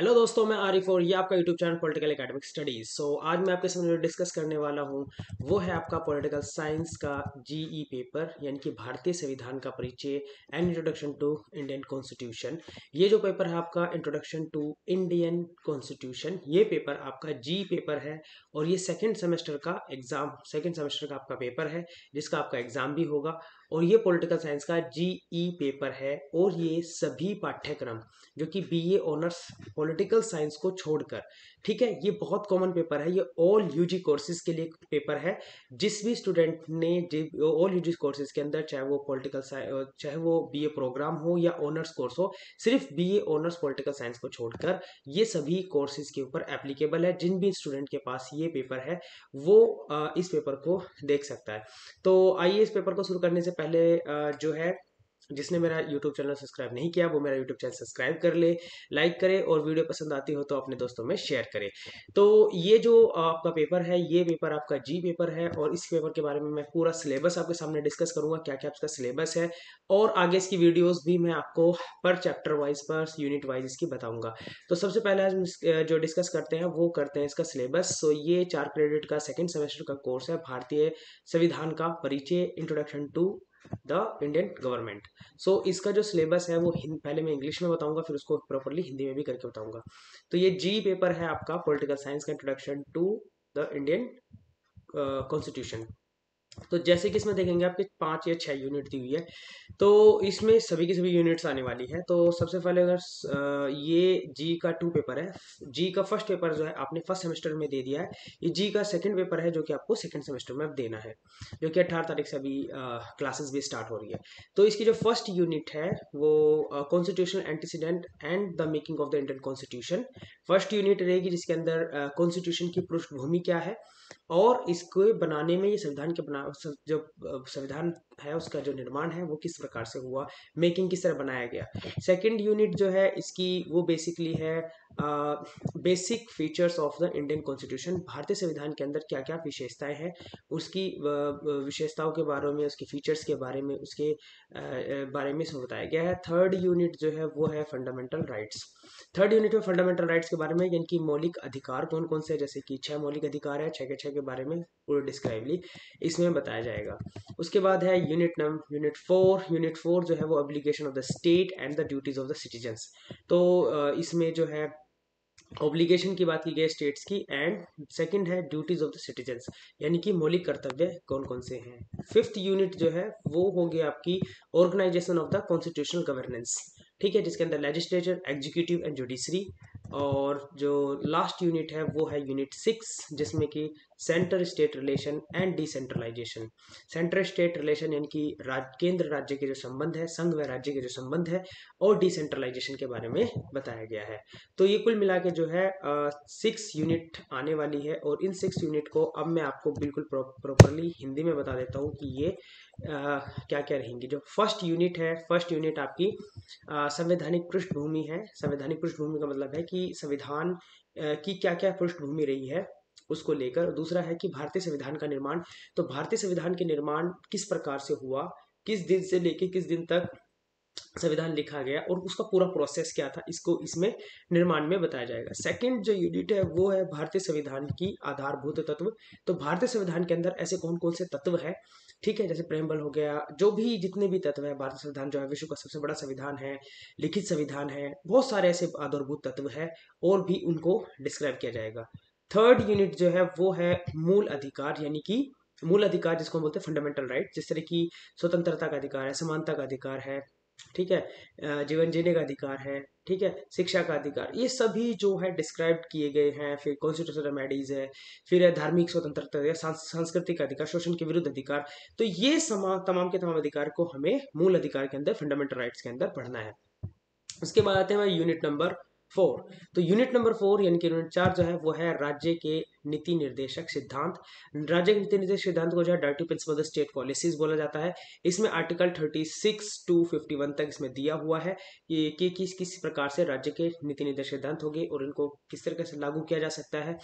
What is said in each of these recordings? Hello दोस्तों, मैं आरिफ और ये आपका YouTube channel political academic studies. So आज मैं आपके सामने डिस्कस करने वाला हूँ वो है आपका पॉलिटिकल साइंस का जीई पेपर, यानी कि भारतीय संविधान का परिचय and introduction to Indian constitution. ये जो पेपर है आपका इंट्रोडक्शन टू इंडियन कॉन्स्टिट्यूशन, ये पेपर आपका जीई पेपर है और ये सेकेंड सेमेस्टर का आपका पेपर है जिसका आपका एग्जाम भी होगा। और ये पॉलिटिकल साइंस का जीई पेपर है और ये सभी पाठ्यक्रम जो कि बीए ऑनर्स पॉलिटिकल साइंस को छोड़कर, ठीक है, ये बहुत कॉमन पेपर है। ये ऑल यूजी कोर्सेज के लिए पेपर है। जिस भी स्टूडेंट ने ऑल यूजी कोर्सेज के अंदर, चाहे वो पॉलिटिकल साइंस, चाहे वो बीए प्रोग्राम हो या ऑनर्स कोर्स हो, सिर्फ बीए ऑनर्स पॉलिटिकल साइंस को छोड़कर ये सभी कोर्सेज के ऊपर एप्लीकेबल है। जिन भी स्टूडेंट के पास ये पेपर है वो इस पेपर को देख सकता है। तो आइए इस पेपर को शुरू करने से पहले जो है, जिसने मेरा YouTube चैनल सब्सक्राइब नहीं किया वो मेरा YouTube चैनल सब्सक्राइब कर ले, लाइक करे और वीडियो पसंद आती हो तो अपने दोस्तों में शेयर करे। तो ये जो आपका पेपर है, ये पेपर आपका जी पेपर है और इस पेपर के बारे में मैं पूरा सिलेबस आपके सामने डिस्कस करूंगा, क्या क्या इसका सिलेबस है, और आगे इसकी वीडियोस भी मैं आपको पर चैप्टर वाइज, पर यूनिट वाइज इसकी बताऊंगा। तो सबसे पहले हम जो डिस्कस करते हैं वो करते हैं इसका सिलेबस। तो ये 4 क्रेडिट का सेकेंड सेमेस्टर का कोर्स है, भारतीय संविधान का परिचय introduction to the Indian government. So इसका जो सिलेबस है वो पहले मैं इंग्लिश में बताऊंगा, फिर उसको प्रॉपरली हिंदी में भी करके बताऊंगा। तो ये जी पेपर है आपका पॉलिटिकल साइंस का introduction to the Indian constitution. तो जैसे कि इसमें देखेंगे आपके 5 या 6 यूनिट दी हुई है, तो इसमें सभी की सभी यूनिट्स आने वाली है। तो सबसे पहले अगर ये जी का 2 पेपर है, जी का फर्स्ट पेपर जो है आपने फर्स्ट सेमेस्टर में दे दिया है, ये जी का सेकंड पेपर है जो कि आपको सेकंड सेमेस्टर में अब देना है, जो कि 18 तारीख से अभी क्लासेस भी स्टार्ट हो रही है। तो इसकी जो फर्स्ट यूनिट है वो constitutional antecedent and the making of the Indian constitution first unit रहेगी, जिसके अंदर कॉन्स्टिट्यूशन की पृष्ठभूमि क्या है और इसको बनाने में, ये संविधान के जो संविधान है उसका जो निर्माण है वो किस प्रकार से हुआ, मेकिंग किस तरह बनाया गया। सेकंड यूनिट जो है इसकी वो बेसिकली है basic features of the Indian constitution, भारतीय संविधान के अंदर क्या क्या विशेषताएं हैं, उसकी विशेषताओं के बारे में, उसके फीचर्स के बारे में, उसके बारे में इसमें बताया गया है। थर्ड यूनिट जो है वो है फंडामेंटल राइट्स। थर्ड यूनिट में फंडामेंटल राइट्स के बारे में, इनकी मौलिक अधिकार कौन कौन से है, जैसे कि 6 मौलिक अधिकार है, 6 के 6 के बारे में पूरे डिस्क्राइबली इसमें बताया जाएगा। उसके बाद है यूनिट 4 जो है वो obligation of the state and the duties of the citizens. तो इसमें जो है ऑब्लिगेशन की बात की गई स्टेट्स की, एंड सेकंड है ड्यूटीज ऑफ द सिटीजन्स, यानी कि मौलिक कर्तव्य कौन कौन से हैं। 5th यूनिट जो है वो हो गया आपकी organisation of the constitutional governance, ठीक है, जिसके अंदर लेजिस्लेचर, एग्जीक्यूटिव एंड जुडिशरी। और जो लास्ट यूनिट है वो है यूनिट 6, जिसमें कि centre state relation and decentralisation. Centre state relation यानी कि केंद्र राज्य के जो संबंध है, संघ व राज्य के जो संबंध है, और डिसेंट्रलाइजेशन के बारे में बताया गया है। तो ये कुल मिला के जो है 6 यूनिट आने वाली है और इन 6 यूनिट को अब मैं आपको बिल्कुल प्रॉपरली हिंदी में बता देता हूँ कि ये क्या क्या रहेंगी। जो फर्स्ट यूनिट है, फर्स्ट यूनिट आपकी संवैधानिक पृष्ठभूमि है। संवैधानिक पृष्ठभूमि का मतलब है कि संविधान की क्या क्या पृष्ठभूमि रही है उसको लेकर। दूसरा है कि भारतीय संविधान का निर्माण, तो भारतीय संविधान के निर्माण किस प्रकार से हुआ, किस दिन से लेके किस दिन तक संविधान लिखा गया और उसका पूरा प्रोसेस क्या था, इसको इसमें निर्माण में बताया जाएगा। सेकंड जो यूनिट है वो है भारतीय संविधान की आधारभूत तत्व। तो भारतीय संविधान के अंदर ऐसे कौन कौन से तत्व है, ठीक है, जैसे प्रेम्बल हो गया, जो भी जितने भी तत्व है। भारतीय संविधान जो है विश्व का सबसे बड़ा संविधान है, लिखित संविधान है, बहुत सारे ऐसे आधारभूत तत्व है और भी उनको डिस्क्राइब किया जाएगा। थर्ड यूनिट जो है वो है मूल अधिकार, यानी कि मूल अधिकार जिसको हम बोलते हैं फंडामेंटल राइट, जिस तरह की स्वतंत्रता का अधिकार है, समानता का अधिकार है, ठीक है, जीवन जीने का अधिकार है, ठीक है, शिक्षा का अधिकार, ये सभी जो है डिस्क्राइब किए गए हैं। फिर कॉन्स्टिट्यूशनल रेमेडीज है, फिर है धार्मिक स्वतंत्रता या सांस्कृतिक अधिकार, शोषण के विरुद्ध अधिकार। तो ये तमाम के तमाम अधिकार को हमें मूल अधिकार के अंदर, फंडामेंटल राइट्स के अंदर पढ़ना है। उसके बाद आते हैं यूनिट नंबर 4। तो यूनिट नंबर 4 यानी कि यूनिट 4 जो है वो है राज्य के नीति निर्देशक सिद्धांत। राज्य के नीति निर्देशक सिद्धांत को जो है directive principle of the state policies बोला जाता है। इसमें आर्टिकल 36 to 51 तक इसमें दिया हुआ है कि किस किस प्रकार से राज्य के नीति निर्देशक सिद्धांत होंगे और इनको किस तरीके से लागू किया जा सकता है।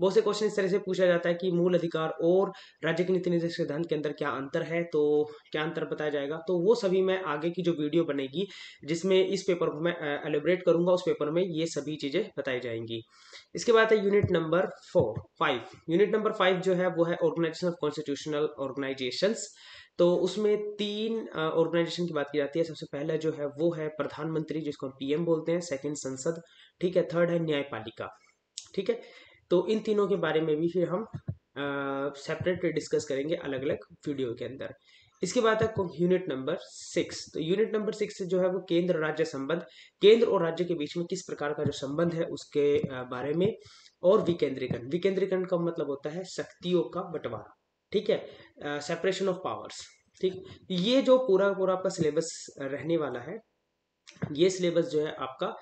बहुत से क्वेश्चन इस तरह से पूछा जाता है कि मूल अधिकार और राज्य के नीति निर्देशक सिद्धांत के अंदर क्या अंतर है, तो क्या अंतर बताया जाएगा, तो वो सभी मैं आगे की जो वीडियो बनेगी जिसमें इस पेपर को मैं एलिब्रेट करूंगा, उस पेपर में ये सभी चीजें बताई जाएंगी। इसके बाद है यूनिट नंबर 5। यूनिट नंबर 5 जो है वो है ऑर्गेनाइजेशन ऑफ कॉन्स्टिट्यूशनल ऑर्गेनाइजेशंस। तो उसमें 3 ऑर्गेनाइजेशन की बात की जाती है। सबसे पहला जो है वो है प्रधानमंत्री, जिसको हम पीएम बोलते हैं। सेकंड संसद, ठीक है। थर्ड है न्यायपालिका, ठीक है। तो इन तीनों के बारे में भी फिर हम सेपरेट डिस्कस करेंगे अलग अलग वीडियो के अंदर। इसके बाद है यूनिट नंबर 6। तो यूनिट नंबर 6 जो है वो केंद्र राज्य संबंध, केंद्र और राज्य के बीच में किस प्रकार का जो संबंध है उसके बारे में, और विकेंद्रीकरण। विकेंद्रीकरण का मतलब होता है शक्तियों का बंटवारा, ठीक है, सेपरेशन ऑफ पावर्स, ठीक। ये जो पूरा आपका सिलेबस रहने वाला है, ये सिलेबस जो है आपका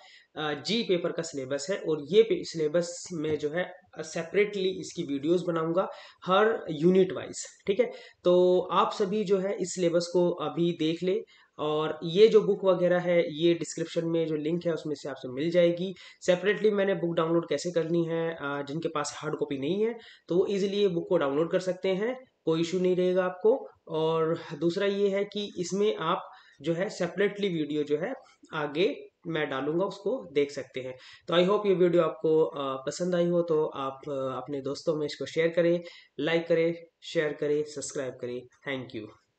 जी पेपर का सिलेबस है, और ये सिलेबस में जो है सेपरेटली इसकी वीडियोस बनाऊंगा हर यूनिट वाइज, ठीक है। तो आप सभी जो है इस सिलेबस को अभी देख ले, और ये जो बुक वगैरह है ये डिस्क्रिप्शन में जो लिंक है उसमें से आपसे मिल जाएगी। सेपरेटली मैंने बुक डाउनलोड कैसे करनी है, जिनके पास हार्ड कॉपी नहीं है तो वो ईजिली ये बुक को डाउनलोड कर सकते हैं, कोई इशू नहीं रहेगा आपको। और दूसरा ये है कि इसमें आप जो है सेपरेटली वीडियो जो है आगे मैं डालूंगा, उसको देख सकते हैं। तो आई होप ये वीडियो आपको पसंद आई हो, तो आप अपने दोस्तों में इसको शेयर करें, लाइक करें, शेयर करें, सब्सक्राइब करें। Thank you.